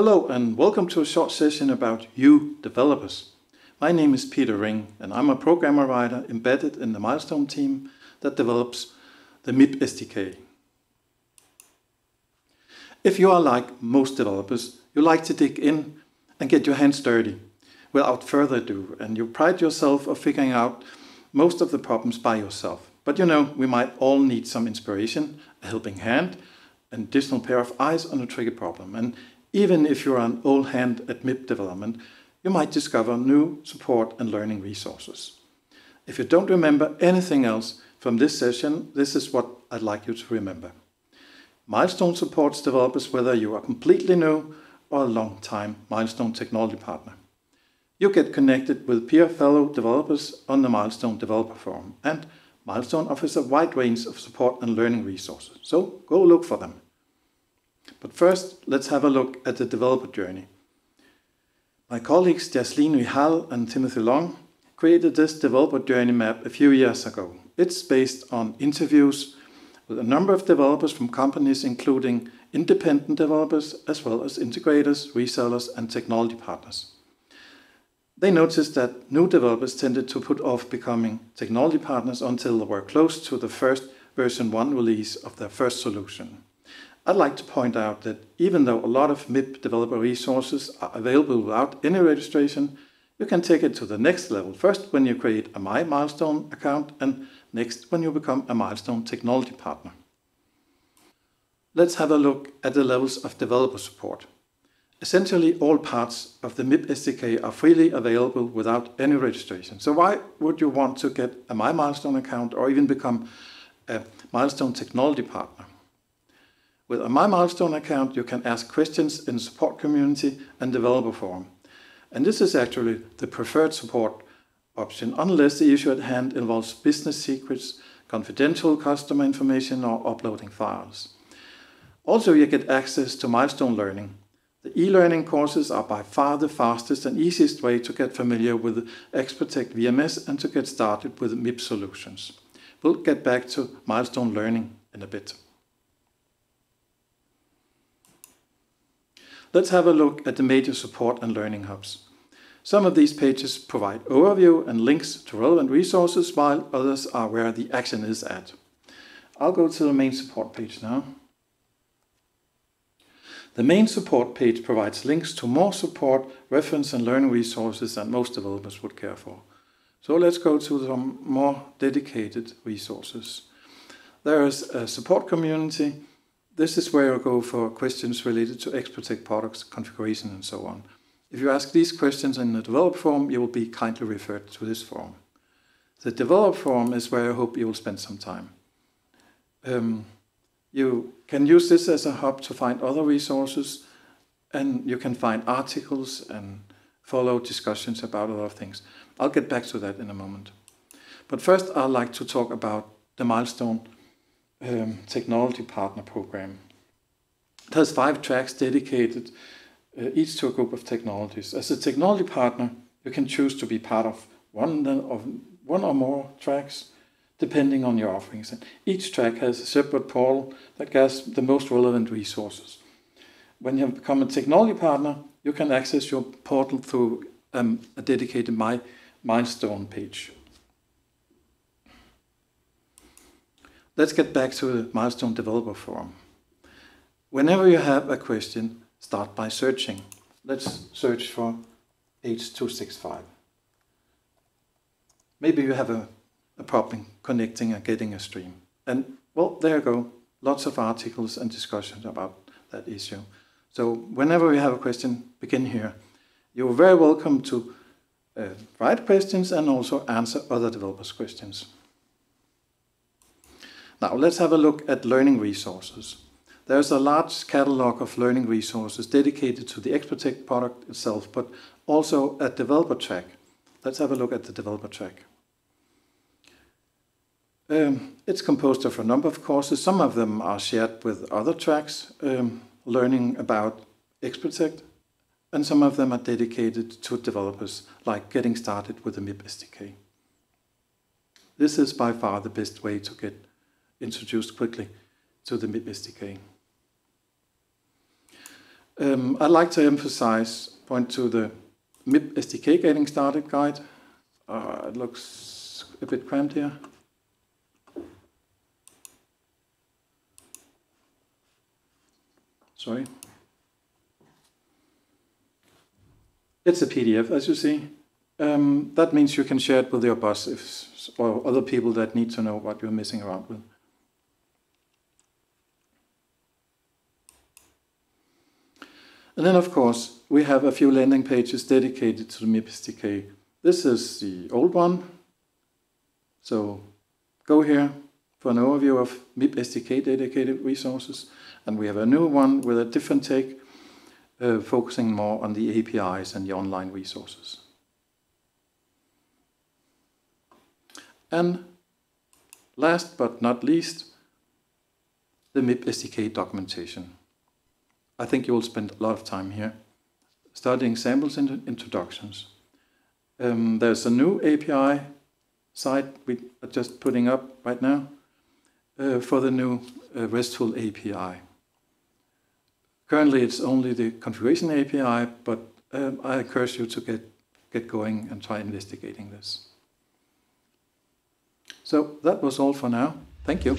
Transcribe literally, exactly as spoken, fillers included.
Hello and welcome to a short session about you developers. My name is Peter Ring and I'm a programmer writer embedded in the Milestone team that develops the M I P S D K. If you are like most developers, you like to dig in and get your hands dirty without further ado, and you pride yourself on figuring out most of the problems by yourself. But you know, we might all need some inspiration, a helping hand, an additional pair of eyes on a tricky problem. And even if you're an old hand at M I P development, you might discover new support and learning resources. If you don't remember anything else from this session, this is what I'd like you to remember. Milestone supports developers whether you are completely new or a long-time Milestone technology partner. You get connected with peer fellow developers on the Milestone Developer Forum, and Milestone offers a wide range of support and learning resources, so go look for them. But first, let's have a look at the developer journey. My colleagues Jasleen Rihal and Timothy Long created this developer journey map a few years ago. It's based on interviews with a number of developers from companies including independent developers as well as integrators, resellers and technology partners. They noticed that new developers tended to put off becoming technology partners until they were close to the first version one release of their first solution. I'd like to point out that even though a lot of M I P developer resources are available without any registration, you can take it to the next level, first when you create a My Milestone account and next when you become a Milestone technology partner. Let's have a look at the levels of developer support. Essentially, all parts of the M I P S D K are freely available without any registration. So why would you want to get a My Milestone account or even become a Milestone technology partner? With a My Milestone account, you can ask questions in the support community and developer forum. And this is actually the preferred support option, unless the issue at hand involves business secrets, confidential customer information, or uploading files. Also, you get access to Milestone learning. The e-learning courses are by far the fastest and easiest way to get familiar with X-Protect V M S and to get started with M I P solutions. We'll get back to Milestone learning in a bit. Let's have a look at the major support and learning hubs. Some of these pages provide overview and links to relevant resources, while others are where the action is at. I'll go to the main support page now. The main support page provides links to more support, reference and learning resources than most developers would care for. So let's go to some more dedicated resources. There is a support community. This is where you go for questions related to X-Protect products, configuration and so on. If you ask these questions in the developer forum, you will be kindly referred to this forum. The developer forum is where I hope you will spend some time. Um, You can use this as a hub to find other resources, and you can find articles and follow discussions about a lot of things. I'll get back to that in a moment. But first, I'd like to talk about the Milestone um, Technology Partner Program. It has five tracks dedicated, uh, each to a group of technologies. As a technology partner, you can choose to be part of one, of one or more tracks, depending on your offerings. And each track has a separate portal that has the most relevant resources. When you become a technology partner, you can access your portal through um, a dedicated My Milestone page. Let's get back to the Milestone Developer Forum. Whenever you have a question, start by searching. Let's search for H two sixty-five. Maybe you have a a problem connecting and getting a stream. And well, there you go. Lots of articles and discussions about that issue. So whenever you have a question, begin here. You're very welcome to uh, write questions and also answer other developers' questions. Now let's have a look at learning resources. There's a large catalog of learning resources dedicated to the X-Protect product itself, but also a developer track. Let's have a look at the developer track. Um, it's composed of a number of courses. Some of them are shared with other tracks, um, learning about X-Protect, and some of them are dedicated to developers, like getting started with the M I P S D K. This is by far the best way to get introduced quickly to the M I P S D K. Um, I'd like to emphasize, point to the M I P S D K getting started guide. Uh, it looks a bit cramped here. Sorry. It's a P D F, as you see. Um, that means you can share it with your boss if, or other people that need to know what you're messing around with. And then, of course, we have a few landing pages dedicated to the M I P S D K. This is the old one. So go here for an overview of M I P S D K dedicated resources. And we have a new one with a different take, uh, focusing more on the A P Is and the online resources. And last but not least, the M I P S D K documentation. I think you will spend a lot of time here studying samples and introductions. Um, there's a new A P I site we are just putting up right now uh, for the new uh, RESTful A P I. Currently it's only the configuration A P I, but um, I encourage you to get, get going and try investigating this. So that was all for now. Thank you.